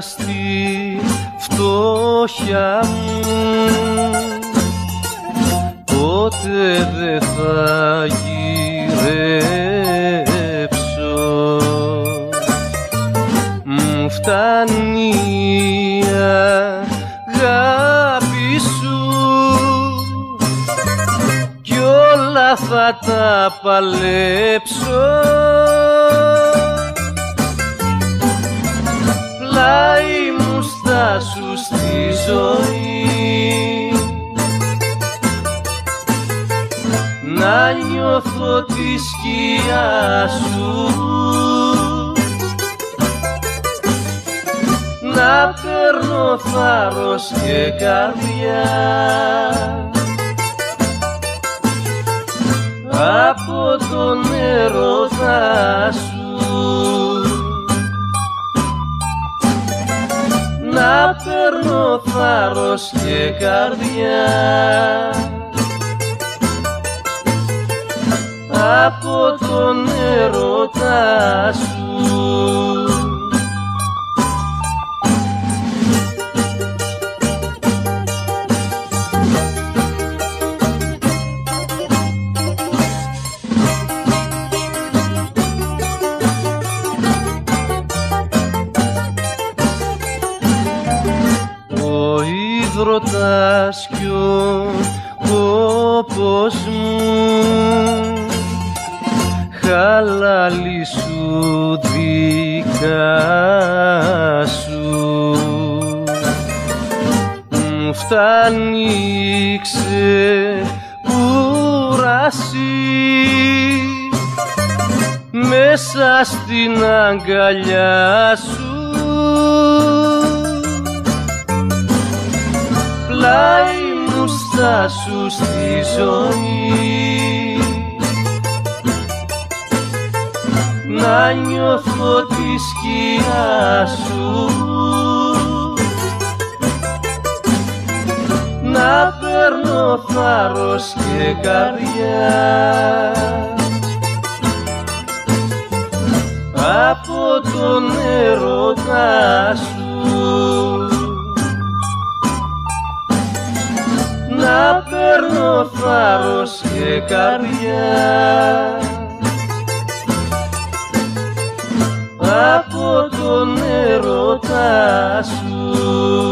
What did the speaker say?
στη φτώχεια μου, ποτέ δε θα γυρέψω. Μου φτάνει η αγάπη σου κι όλα θα τα παλέψω. Πλάι μου στάσου στη ζωή, να νιώθω τη σκιά σου, να παίρνω θάρρος και καρδιά από τον έρωτα σου, να παίρνω θάρρος και καρδιά από τον έρωτά σου. Ο ίδρωτας κι ο κόπος μου, χαλάλι σου δικά σου, μου φτάνει η ξεκούραση μέσα στην αγκαλιά σου. Πλάι μου στάσου στη ζωή, να νιώθω τη σκιά σου, να παίρνω θάρρος και καρδιά από τον έρωτά σου, να παίρνω θάρρος και καρδιά από τον έρωτά σου.